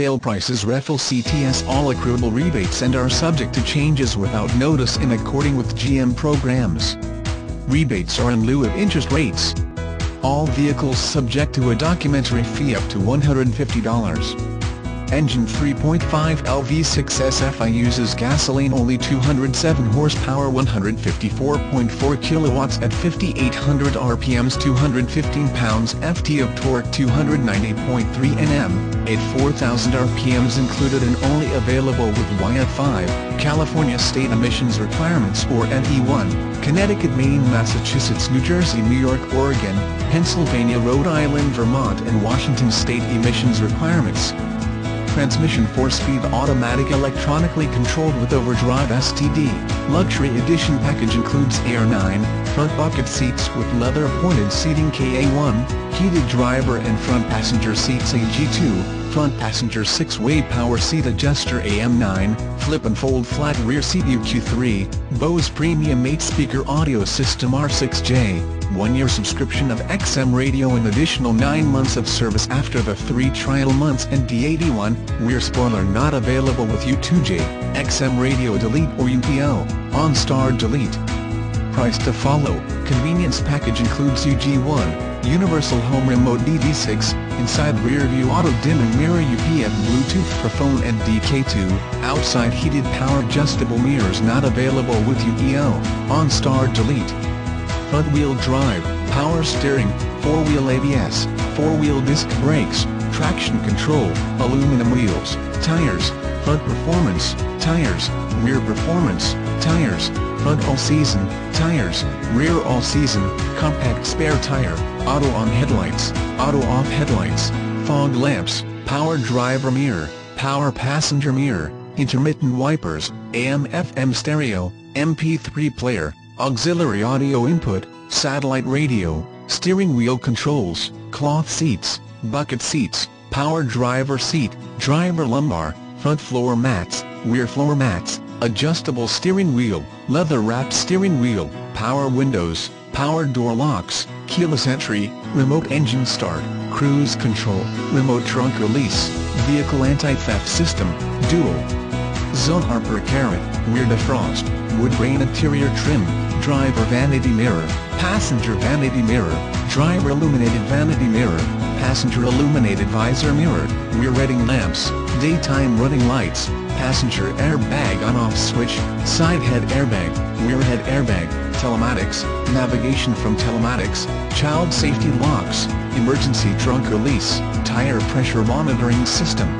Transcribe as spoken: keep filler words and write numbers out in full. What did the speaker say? sale prices reflect C T S all accruable rebates and are subject to changes without notice in accordance with G M programs. Rebates are in lieu of interest rates. All vehicles subject to a documentary fee up to one hundred fifty dollars. Engine three point five liter V six S F I uses gasoline only, two hundred seven horsepower, one hundred fifty-four point four kilowatts at fifty-eight hundred R P Ms, two hundred fifteen pounds-feet of torque, two hundred ninety point three newton meters at four thousand R P Ms included, and only available with Y F five, California State Emissions Requirements, or N E one, Connecticut, Maine, Massachusetts, New Jersey, New York, Oregon, Pennsylvania, Rhode Island, Vermont, and Washington State Emissions Requirements. Transmission four-speed automatic, electronically controlled with overdrive. S T D Luxury Edition package includes air nine, front bucket seats with leather-appointed seating K A one, heated driver and front passenger seats A G two, front passenger six-way power seat adjuster A M nine, flip and fold flat rear seat U Q three, Bose premium eight-speaker audio system R six J, one-year subscription of X M Radio, and additional nine months of service after the three trial months, and D eighty-one, rear spoiler not available with U two J, X M Radio Delete or U P O, OnStar Delete. Price to follow. Convenience package includes U G one, universal home remote, D V six, inside rear view auto dimming mirror, U P F, Bluetooth for phone, and D K two, outside heated power adjustable mirrors not available with U P O, OnStar Delete. Front wheel drive, power steering, four-wheel A B S, four-wheel disc brakes, traction control, aluminum wheels, tires, front performance, tires, rear performance, tires, front all-season, tires, rear all-season, compact spare tire, auto-on headlights, auto-off headlights, fog lamps, power driver mirror, power passenger mirror, intermittent wipers, A M F M stereo, M P three player, auxiliary audio input, satellite radio, steering wheel controls, cloth seats, bucket seats, power driver seat, driver lumbar, front floor mats, rear floor mats, adjustable steering wheel, leather-wrapped steering wheel, power windows, power door locks, keyless entry, remote engine start, cruise control, remote trunk release, vehicle anti-theft system, dual zone harbor carrot, rear defrost, wood grain interior trim, driver vanity mirror, passenger vanity mirror, driver illuminated vanity mirror, passenger illuminated visor mirror, rear reading lamps, daytime running lights, passenger airbag on-off switch, side head airbag, rear head airbag, telematics, navigation from telematics, child safety locks, emergency trunk release, tire pressure monitoring system.